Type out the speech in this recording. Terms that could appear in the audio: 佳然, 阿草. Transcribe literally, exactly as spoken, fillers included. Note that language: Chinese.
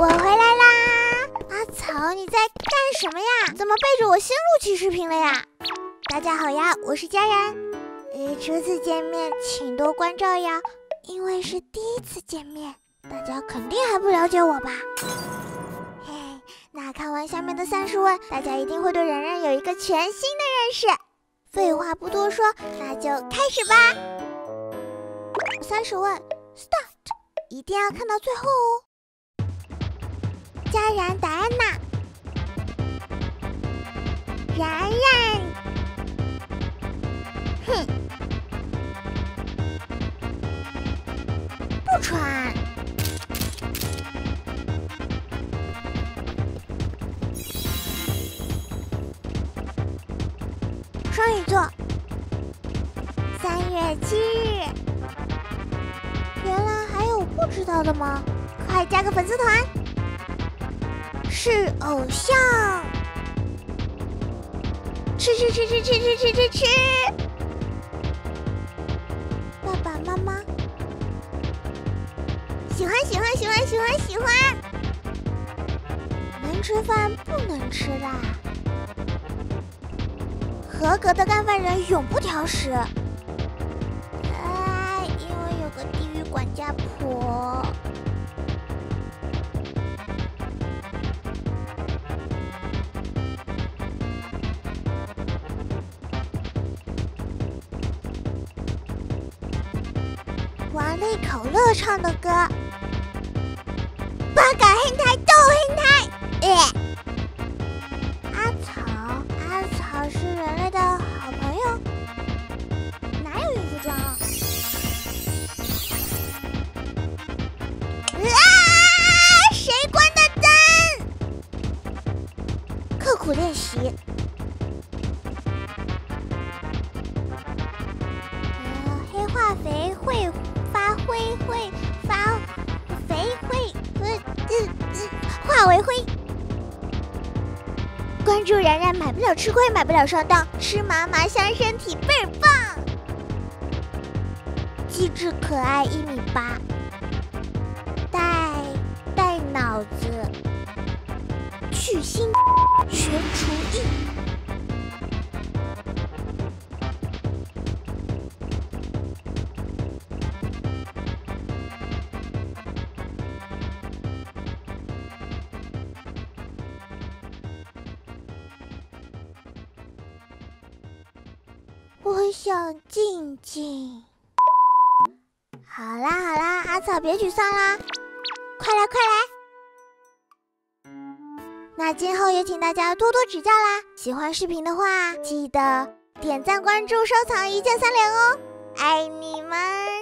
我回来啦！阿草，你在干什么呀？怎么背着我先录起视频了呀？大家好呀，我是佳然。呃，初次见面，请多关照呀，因为是第一次见面，大家肯定还不了解我吧？嘿，那看完下面的三十问，大家一定会对然然有一个全新的认识。废话不多说，那就开始吧。三十问 ，start， 一定要看到最后哦。 佳然答案呢？然然，哼，不喘，双鱼座，三月七日。原来还有不知道的吗？快加个粉丝团！ 是偶像，吃吃吃吃吃吃吃吃吃，爸爸妈妈喜欢喜欢喜欢喜欢喜欢，能吃饭不能吃辣，合格的干饭人永不挑食。哎，因为有个地狱管家婆。 玩类口乐唱的歌，八嘎黑台斗黑台。呃、阿草，阿草是人类的好朋友，哪有衣服装啊？啊！谁关的灯？刻苦练习。 关注然然，买不了吃亏，买不了上当，吃麻麻香，身体倍儿棒。机智可爱，一米八，带带脑子，去腥，学厨艺。我想静静。好啦好啦，阿草别沮丧啦，快来快来！那今后也请大家多多指教啦。喜欢视频的话，记得点赞、关注、收藏，一键三连哦！爱你们。